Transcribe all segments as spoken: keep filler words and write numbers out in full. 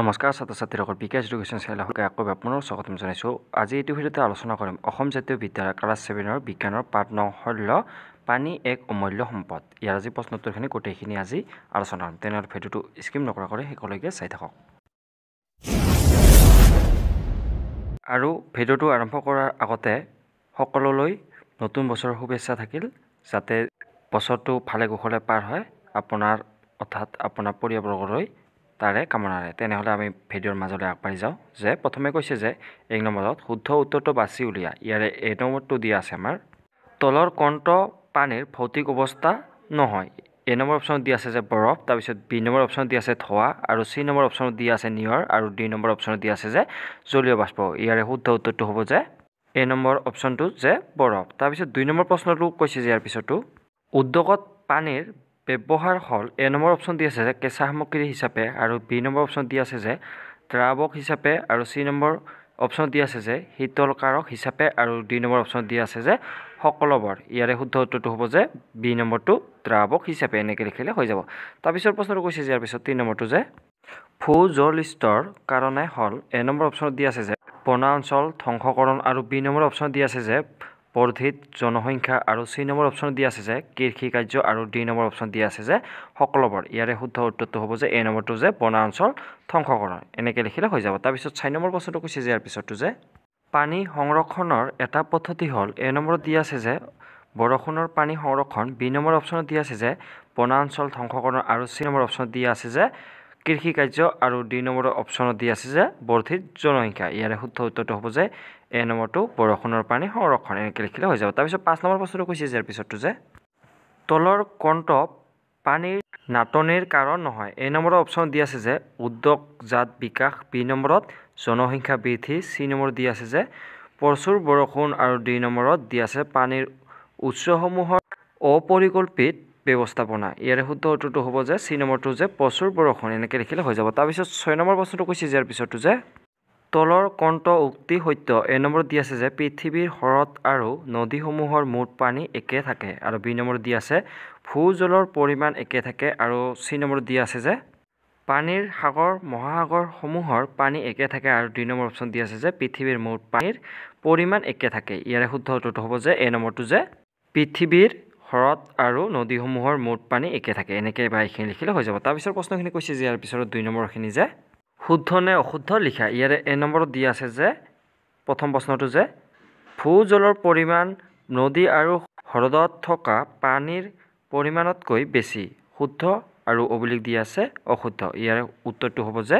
নমস্কাৰ ছাত্ৰ ছাত্ৰীসকল, বিকাশ এডুকেশ্যন চেনেললৈ আকৌ আপোনালোক স্বাগতম জনাইছোঁ। আজি এইটো ভিডিঅ'তে আলোচনা কৰিম অসম জাতীয় বিদ্যালয়ৰ ক্লাছ ছেভেনৰ বিজ্ঞানৰ পাঠ নং ষোল্ল, পানী এক অমূল্য সম্পদ। ইয়াৰ আজি প্ৰশ্ন উত্তৰখিনি গোটেইখিনি আজি আলোচনা কৰিম। তেনেহ'লে ভিডিঅ'টো স্কিপ নকৰাকৈ শেষলৈকে চাই থাকক। আৰু ভিডিঅ'টো আৰম্ভ কৰাৰ আগতে সকলোলৈ নতুন বছৰৰ শুভেচ্ছা থাকিল, যাতে বছৰটো ভালে কুশলে পাৰ হয় আপোনাৰ অৰ্থাৎ আপোনাৰ পৰিয়ালবৰ্গলৈ, তাৰে কামনাৰে। তেনেহ'লে আমি ভিডিঅ'ৰ মাজলৈ আগবাঢ়ি যাওঁ। যে প্ৰথমে কৈছে যে এক নম্বৰত শুদ্ধ উত্তৰটো বাছি উলিয়া। ইয়াৰে এই নম্বৰটো দিয়া আছে আমাৰ তলৰ কোনটো পানীৰ ভৌতিক অৱস্থা নহয়। এই নম্বৰ অপশ্যনত দিয়া আছে যে বৰফ, তাৰপিছত বি নম্বৰ অপশ্যনত দিয়া আছে ধোঁৱা, আৰু চি নম্বৰ অপশ্যনত দিয়া আছে নিয়ৰ, আৰু ডি নম্বৰ অপশ্যনত দিয়া আছে যে জলীয় বাষ্প। ইয়াৰে শুদ্ধ উত্তৰটো হ'ব যে এই নম্বৰ অপশ্যনটো যে বৰফ। তাৰপিছত দুই নম্বৰ প্ৰশ্নটো কৈছে যে ইয়াৰ পিছতো উদ্যোগত পানীৰ ব্যৱহাৰ হ'ল। এ নম্বৰ অপশ্যন দি আছে যে কেঁচা সামগ্ৰী হিচাপে, আৰু বি নম্বৰ অপশ্যন দি আছে যে দ্ৰাৱক হিচাপে, আৰু চি নম্বৰ অপশ্যন দি আছে যে শীতলকাৰক হিচাপে, আৰু ডি নম্বৰ অপশ্যন দি আছে যে সকলোবৰ। ইয়াৰে শুদ্ধ উত্তৰটো হ'ব যে বি নম্বৰটো দ্ৰাৱক হিচাপে, এনেকৈ লিখিলে হৈ যাব। তাৰপিছৰ প্ৰশ্নটো কৈছে যে ইয়াৰ পিছত তিনি নম্বৰটো যে ভূ জল স্তৰ কাৰণে হ'ল। এ নম্বৰ অপশ্যনত দি আছে যে বনাঞ্চল ধ্বংসকৰণ, আৰু বি নম্বৰ অপশ্যন দি আছে যে বৰ্ধিত জনসংখ্যা, আৰু চি নম্বৰ অপশ্যন দিয়া আছে যে কৃষি কাৰ্য, আৰু ডি নম্বৰ অপশ্যন দিয়া আছে যে সকলোবোৰ। ইয়াৰে শুদ্ধ উত্তৰটো হ'ব যে এই নম্বৰটো যে বনাঞ্চল ধ্বংসকৰণ, এনেকৈ লিখিলে হৈ যাব। তাৰপিছত চাৰি নম্বৰ প্ৰশ্নটো কৈছে যে ইয়াৰ পিছতটো যে পানী সংৰক্ষণৰ এটা পদ্ধতি হ'ল। এই নম্বৰত দিয়া আছে যে বৰষুণৰ পানী সংৰক্ষণ, বি নম্বৰ অপশ্যনত দিয়া আছে যে বনাঞ্চল ধ্বংসকৰণ, আৰু চি নম্বৰ অপশ্যনত দিয়া আছে যে কৃষি কাৰ্য, আৰু ডি নম্বৰ অপশ্যনত দিয়া আছে যে বৰ্ধিত জনসংখ্যা। ইয়াৰে শুদ্ধ উত্তৰটো হ'ব যে এই নম্বৰটো বৰষুণৰ পানী সংৰক্ষণ, এনেকৈ লিখিলে হৈ যাব। তাৰপিছত পাঁচ নম্বৰ প্ৰশ্নটো কৈছে যে ইয়াৰ পিছতটো যে তলৰ কোনটো পানীৰ নাটনিৰ কাৰণ নহয়। এই নম্বৰৰ অপশ্যন দিয়া আছে যে উদ্যোগজাত বিকাশ, বি নম্বৰত জনসংখ্যা বৃদ্ধি, চি নম্বৰ দিয়া আছে যে প্ৰচুৰ বৰষুণ, আৰু ডি নম্বৰত দিয়া আছে পানীৰ উৎসসমূহৰ অপৰিকল্পিত ব্যৱস্থাপনা। ইয়াৰে শুদ্ধ উত্তৰটো হ'ব যে চি নম্বৰটো যে প্ৰচুৰ বৰষুণ, এনেকৈ লিখিলে হৈ যাব। তাৰপিছত ছয় নম্বৰ প্ৰশ্নটো কৈছে যে ইয়াৰ পিছতটো যে তলৰ কোনটো উক্তি সত্য। এই নম্বৰত দিয়া আছে যে পৃথিৱীৰ হ্ৰদ আৰু নদীসমূহৰ মুঠ পানী একে থাকে, আৰু বি নম্বৰত দিয়া আছে ভূ জলৰ পৰিমাণ একে থাকে, আৰু চি নম্বৰত দিয়া আছে যে পানীৰ সাগৰ মহাসাগৰসমূহৰ পানী একে থাকে, আৰু দুই নম্বৰ অপশ্যন দিয়া আছে যে পৃথিৱীৰ মুঠ পানীৰ পৰিমাণ একে থাকে। ইয়াৰে শুদ্ধ উত্তৰটো হ'ব যে এই নম্বৰটো যে পৃথিৱীৰ হ্ৰদ আৰু নদীসমূহৰ মুঠ পানী একে থাকে, এনেকৈ বা এইখিনি লিখিলে হৈ যাব। তাৰপিছৰ প্ৰশ্নখিনি কৈছে যে ইয়াৰ পিছৰ দুই নম্বৰখিনি যে শুদ্ধ নে অশুদ্ধ লিখা। ইয়াৰে এই নম্বৰত দিয়া আছে যে প্ৰথম প্ৰশ্নটো যে ভূ জলৰ পৰিমাণ নদী আৰু হ্ৰদত থকা পানীৰ পৰিমাণতকৈ বেছি, শুদ্ধ, আৰু অভিলেখ দিয়া আছে অশুদ্ধ। ইয়াৰে উত্তৰটো হ'ব যে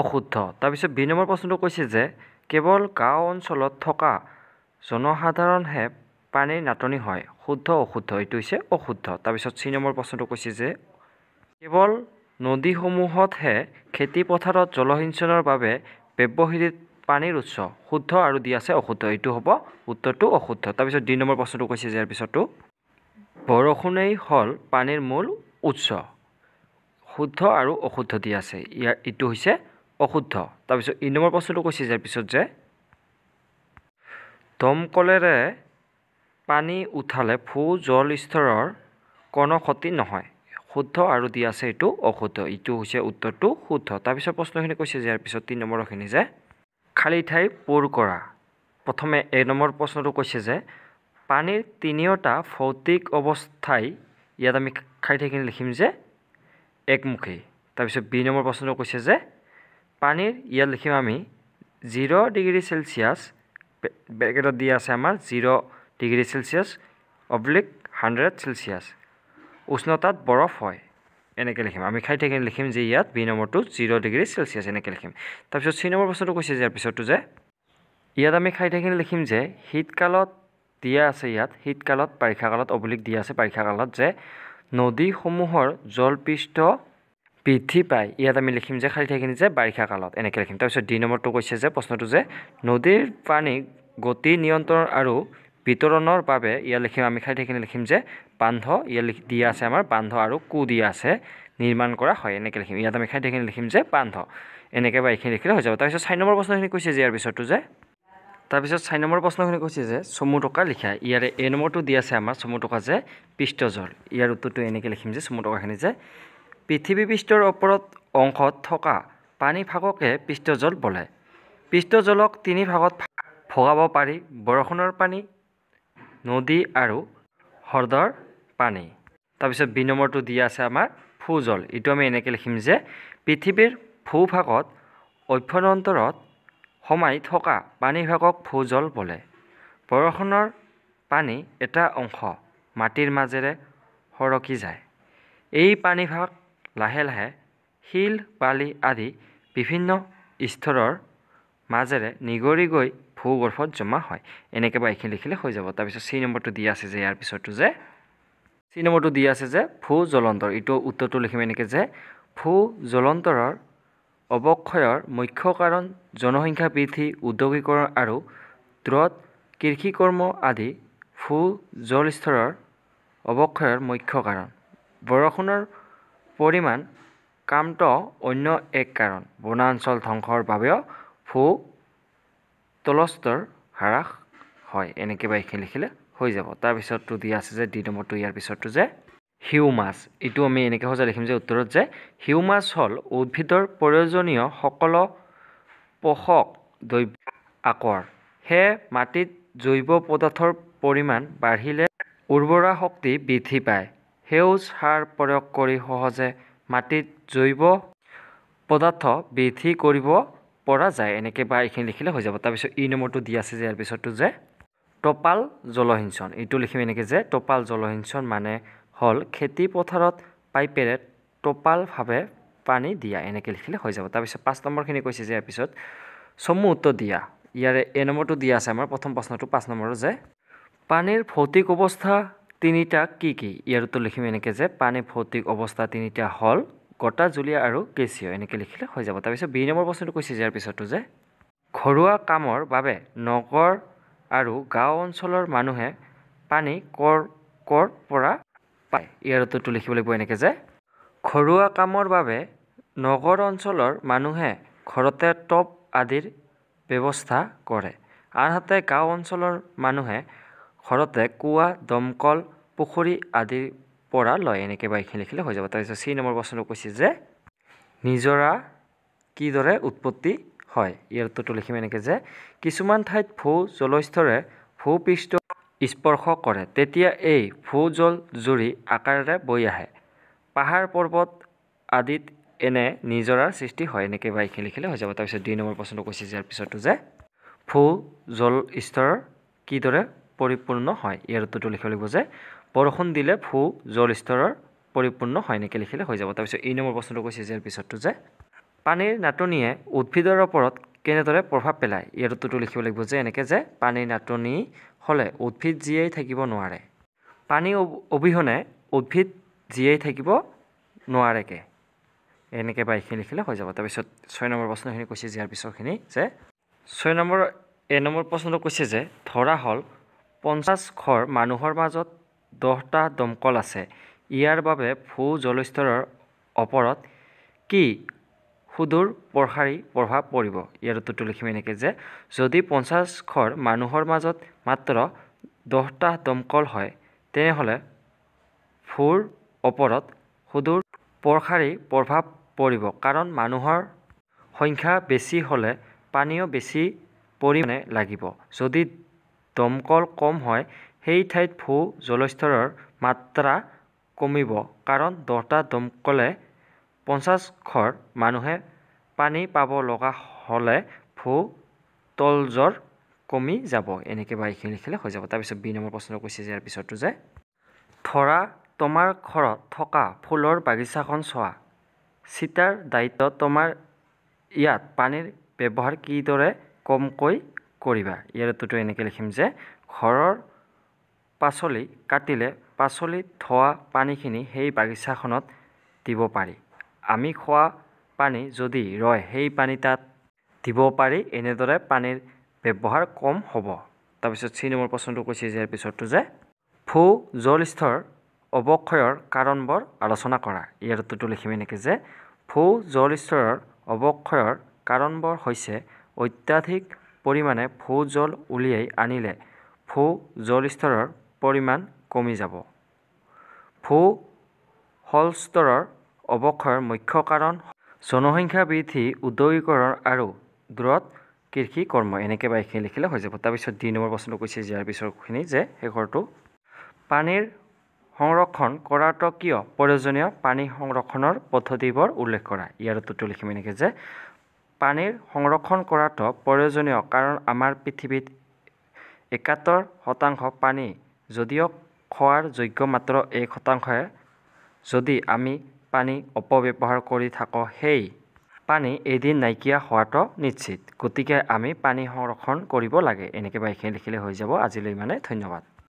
অশুদ্ধ। তাৰপিছত বি নম্বৰ প্ৰশ্নটো কৈছে যে কেৱল গাঁও অঞ্চলত থকা জনসাধাৰণহে পানীৰ নাটনি হয়, শুদ্ধ অশুদ্ধ। এইটো হৈছে অশুদ্ধ। তাৰপিছত চি নম্বৰ প্ৰশ্নটো কৈছে যে কেৱল নদীসমূহতহে খেতি পথাৰত জলসিঞ্চনৰ বাবে ব্যৱহৃত পানীৰ উৎস, শুদ্ধ, আৰু দিয়া আছে অশুদ্ধ। এইটো হ'ব উত্তৰটো অশুদ্ধ। তাৰপিছত ডি নম্বৰ প্ৰশ্নটো কৈছে যে ইয়াৰ পিছতো বৰষুণেই হ'ল পানীৰ মূল উৎস, শুদ্ধ আৰু অশুদ্ধ দিয়া আছে। ইয়াৰ এইটো হৈছে অশুদ্ধ। তাৰপিছত ই নম্বৰ প্ৰশ্নটো কৈছে যে ইয়াৰ পিছত যে দমকলেৰে পানী উঠালে ভূ জল স্তৰৰ কোনো ক্ষতি নহয়, শুদ্ধ, আৰু দিয়া আছে এইটো অশুদ্ধ। এইটো হৈছে উত্তৰটো শুদ্ধ। তাৰপিছত প্ৰশ্নখিনি কৈছে যে ইয়াৰ পিছত তিনি নম্বৰখিনি যে খালী ঠাই পূৰ কৰা। প্ৰথমে এক নম্বৰ প্ৰশ্নটো কৈছে যে পানীৰ তিনিওটা ভৌতিক অৱস্থাই, ইয়াত আমি খালী ঠাইখিনি লিখিম যে একমুখী। তাৰপিছত বি নম্বৰ প্ৰশ্নটো কৈছে যে পানীৰ, ইয়াত লিখিম আমি জিৰ' ডিগ্ৰী চেলচিয়াছ, ব্ৰেকেটত দিয়া আছে আমাৰ zero' degree Celsius oblique hundred Celsius উষ্ণতাত বৰফ হয়, এনেকৈ লিখিম আমি। খাই থাকিলে লিখিম যে ইয়াত বি নম্বৰটো জিৰ' ডিগ্ৰী চেলচিয়াছ, এনেকৈ লিখিম। তাৰপিছত চি নম্বৰ প্ৰশ্নটো কৈছে যে ইয়াৰ পিছতটো যে ইয়াত আমি খাই থাকিলে লিখিম যে শীতকালত দিয়া আছে, ইয়াত শীতকালত, বাৰিষাকালত অবলিক দিয়া আছে বাৰিষাকালত যে নদীসমূহৰ জলপৃষ্ঠ বৃদ্ধি পায়। ইয়াত আমি লিখিম যে খাই থাকিলে যে বাৰিষাকালত, এনেকৈ লিখিম। তাৰপিছত ডি নম্বৰটো কৈছে যে প্ৰশ্নটো যে নদীৰ পানী গতি নিয়ন্ত্ৰণ আৰু বিতৰণৰ বাবে, ইয়াত লিখিম আমি খাই থাকিলে লিখিম যে বান্ধ, ইয়াত দিয়া আছে আমাৰ বান্ধ আৰু কু দিয়া আছে নিৰ্মাণ কৰা হয়, এনেকৈ লিখিম। ইয়াত আমি খাই থাকিলে লিখিম যে বান্ধ, এনেকৈ বা এইখিনি লিখিলে হৈ যাব। তাৰপিছত চাৰি নম্বৰ প্ৰশ্নখিনি কৈছে যে ইয়াৰ পিছতটো যে তাৰপিছত চাৰি নম্বৰ প্ৰশ্নখিনি কৈছে যে চমু টকা লিখা। ইয়াৰে এই নম্বৰটো দিয়া আছে আমাৰ চমু টকা যে পৃষ্ঠজল। ইয়াৰ উত্তৰটো এনেকৈ লিখিম যে চমু টকাখিনি যে পৃথিৱী পৃষ্ঠৰ ওপৰত অংশত থকা পানী ভাগকে পৃষ্ঠজল বোলে। পৃষ্ঠজলক তিনি ভাগত ভগাব পাৰি: বৰষুণৰ পানী, নদী আৰু হ্ৰদৰ পানী। তাৰপিছত বি নম্বৰটো দিয়া আছে আমাৰ ভূজল। এইটো আমি এনেকৈ লিখিম যে পৃথিৱীৰ ভূভাগত অভ্যন্তৰত সোমাই থকা পানীভাগক ভূজল বোলে। বৰষুণৰ পানী এটা অংশ মাটিৰ মাজেৰে সৰকি যায়। এই পানীভাগ লাহে লাহে শিল, বালি আদি বিভিন্ন স্তৰৰ মাজেৰে নিগৰি গৈ ভূগৰ্ভত জমা হয়। এনেকৈ বা এইখিনি লিখিলে হৈ যাব। তাৰপিছত চি নম্বৰটো দিয়া আছে যে ইয়াৰ পিছৰটো যে চি নম্বৰটো দিয়া আছে যে ভূ জলন্তৰ। এইটো উত্তৰটো লিখিম এনেকৈ যে ভূ জলন্তৰৰ অৱক্ষয়ৰ মুখ্য কাৰণ জনসংখ্যা বৃদ্ধি, উদ্যোগীকৰণ আৰু দ্ৰুত কৃষিকৰ্ম আদি ভূ জলস্তৰৰ অৱক্ষয়ৰ মুখ্য কাৰণ। বৰষুণৰ পৰিমাণ কামত অন্য এক কাৰণ। বনাঞ্চল ধ্বংসৰ বাবেও ভূ তলস্তৰ হ্ৰাস হয়। এনেকৈ বা এইখিনি লিখিলে হৈ যাব। তাৰপিছতটো দিয়া আছে যে ডি নম্বৰটো ইয়াৰ পিছৰটো যে হিউ মাছ। এইটো আমি এনেকৈ সজাই লিখিম যে উত্তৰত যে হিউ মাছ হ'ল উদ্ভিদৰ প্ৰয়োজনীয় সকলো পোষক দ্ৰব্য আকৰ। সেয়ে মাটিত জৈৱ পদাৰ্থৰ পৰিমাণ বাঢ়িলে উৰ্বৰা শক্তি বৃদ্ধি পায়। সেউজ সাৰ প্ৰয়োগ কৰি সহজে মাটিত জৈৱ পদাৰ্থ বৃদ্ধি কৰিব পৰা যায়। এনেকৈ বা এইখিনি লিখিলে হৈ যাব। তাৰপিছত ই নম্বৰটো দিয়া আছে যে ইয়াৰ পিছৰটো যে টপাল জলসিঞ্চন। এইটো লিখিম এনেকৈ যে টপাল জলসিঞ্চন মানে হ'ল খেতি পথাৰত পাইপেৰে টপালভাৱে পানী দিয়া। এনেকৈ লিখিলে হৈ যাব। তাৰপিছত পাঁচ নম্বৰখিনি কৈছে যে ইয়াৰ পিছত চমু উত্তৰ দিয়া। ইয়াৰে এ নম্বৰটো দিয়া আছে আমাৰ প্ৰথম প্ৰশ্নটো পাঁচ নম্বৰৰ যে পানীৰ ভৌতিক অৱস্থা তিনিটা কি কি। ইয়াৰ উত্তৰ লিখিম এনেকৈ যে পানীৰ ভৌতিক অৱস্থা তিনিটা হ'ল গোটা, জুলীয়া আৰু গেছীয়। এনেকৈ লিখিলে হৈ যাব। তাৰপিছত বি নম্বৰ প্ৰশ্নটো কৈছে যে ইয়াৰ পিছৰটো যে ঘৰুৱা কামৰ বাবে নগৰ আৰু গাঁও অঞ্চলৰ মানুহে পানী কৰ কৰ পৰা পায়। ইয়াৰ উত্তৰটো লিখিব লাগিব এনেকৈ যে ঘৰুৱা কামৰ বাবে নগৰ অঞ্চলৰ মানুহে ঘৰতে টপ আদিৰ ব্যৱস্থা কৰে, আনহাতে গাঁও অঞ্চলৰ মানুহে ঘৰতে কুঁৱা, দমকল, পুখুৰী আদিৰ পৰা লয়। এনেকৈ বা এইখিনি লিখিলে হৈ যাব। তাৰপিছত চি নম্বৰ প্ৰশ্নটো কৈছে যে নিজৰা কিদৰে উৎপত্তি হয়। ইয়াৰ উত্তৰটো লিখিম এনেকৈ যে কিছুমান ঠাইত ভূ জলস্তৰে ভূপৃষ্ঠ স্পৰ্শ কৰে, তেতিয়া এই ভূ জল জুৰি আকাৰেৰে বৈ আহে। পাহাৰ পৰ্বত আদিত এনে নিজৰাৰ সৃষ্টি হয়। এনেকৈ বা এইখিনি লিখিলে হৈ যাব। তাৰপিছত দুই নম্বৰ প্ৰশ্নটো কৈছে যে ইয়াৰ পিছৰটো যে ভূ জলস্তৰ কিদৰে পৰিপূৰ্ণ হয়। ইয়াৰ উত্তৰটো লিখিব লাগিব যে বৰষুণ দিলে ভূ জলস্তৰৰ পৰিপূৰ্ণ হয়। এনেকৈ লিখিলে হৈ যাব। তাৰপিছত এই নম্বৰ প্ৰশ্নটো কৈছে যে ইয়াৰ পিছৰটো যে পানীৰ নাটনিয়ে উদ্ভিদৰ ওপৰত কেনেদৰে প্ৰভাৱ পেলায়। ইয়াৰ উত্তৰটো লিখিব লাগিব যে এনেকৈ যে পানীৰ নাটনি হ'লে উদ্ভিদ জীয়াই থাকিব নোৱাৰে। পানী অবিহনে উদ্ভিদ জীয়াই থাকিব নোৱাৰেকৈ। এনেকৈ বা এইখিনি লিখিলে হৈ যাব। তাৰপিছত ছয় নম্বৰ প্ৰশ্নখিনি কৈছে যে ইয়াৰ পিছৰখিনি যে ছয় নম্বৰ এ নম্বৰ প্ৰশ্নটো কৈছে যে ধৰা হ'ল পঞ্চাছ ঘৰ মানুহৰ মাজত দহটা দমকল আছে। ইয়াৰ বাবে ভূ জলস্তৰৰ ওপৰত কি সুদূৰ প্ৰসাৰী প্ৰভাৱ পৰিব। ইয়াৰ উত্তৰটো লিখিম এনেকৈ যে যদি পঞ্চাছ ঘৰ মানুহৰ মাজত মাত্ৰ দহটা দমকল হয়, তেনেহ'লে ভূৰ ওপৰত সুদূৰ প্ৰসাৰী প্ৰভাৱ পৰিব, কাৰণ মানুহৰ সংখ্যা বেছি হ'লে পানীও বেছি পৰিমাণে লাগিব। যদি দমকল কম হয়, সেই ঠাইত ভূ জলস্তৰৰ মাত্ৰা কমিব, কাৰণ দহটা দমকলে পঞ্চাছ ঘৰ মানুহে পানী পাব লগা হ'লে ভূ তলজৰ কমি যাব। এনেকৈ বা এইখিনি লিখিলে হৈ যাব। তাৰপিছত বি নম্বৰ প্ৰশ্ন কৈছে যে ইয়াৰ পিছৰটো যে ধৰা তোমাৰ ঘৰত থকা ফুলৰ বাগিচাখন চোৱা। চিটাৰ দায়িত্ব তোমাৰ ইয়াত পানীৰ ব্যৱহাৰ কিদৰে কমকৈ কৰিবা। ইয়াৰ উত্তৰটো এনেকৈ লিখিম যে ঘৰৰ পাচলি কাটিলে পাচলিত ধোৱা পানীখিনি সেই বাগিচাখনত দিব পাৰি। আমি খোৱা পানী যদি ৰয়, সেই পানী তাত দিব পাৰি। এনেদৰে পানীৰ ব্যৱহাৰ কম হ'ব। তাৰপিছত চি নম্বৰ প্ৰশ্নটো কৈছে যে ইয়াৰ পিছৰটো যে ভূ জলস্তৰ অৱক্ষয়ৰ কাৰণবোৰ আলোচনা কৰা। ইয়াৰ উত্তৰটো লিখিম এনেকৈ যে ভূ জলস্তৰৰ অৱক্ষয়ৰ কাৰণবোৰ হৈছে অত্যাধিক পৰিমাণে ভূ জল উলিয়াই আনিলে ভূ জলস্তৰৰ পৰিমাণ কমি যাব। ভূ জলস্তৰৰ অৱক্ষয়ৰ মুখ্য কাৰণ জনসংখ্যা বৃদ্ধি, উদ্যোগীকৰণ আৰু দূৰত কৃষি কৰ্ম, এনেকৈ বাইখিনি লিখিলে হৈ যাব। তাৰপিছত দুই নম্বৰ প্ৰশ্নটো কৈছে ইয়াৰ পিছৰখিনি যে শেষৰটো, পানীৰ সংৰক্ষণ কৰাটো কিয় প্ৰয়োজনীয়, পানী সংৰক্ষণৰ পদ্ধতিবোৰ উল্লেখ কৰা। ইয়াৰ উত্তৰটো লিখিম এনেকৈ যে পানীৰ সংৰক্ষণ কৰাটো প্ৰয়োজনীয় কাৰণ আমাৰ পৃথিৱীত একাত্তৰ শতাংশ পানী যদিও খোৱাৰ যোগ্য মাত্ৰ এক শতাংশহে। যদি আমি পানী অপব্যৱহাৰ কৰি থাকোঁ সেই পানী এদিন নাইকিয়া হোৱাটো নিশ্চিত, গতিকে আমি পানী সংৰক্ষণ কৰিব লাগে। এনেকৈ বাইখিনি লিখিলে হৈ যাব। আজিলৈ ইমানেই, ধন্যবাদ।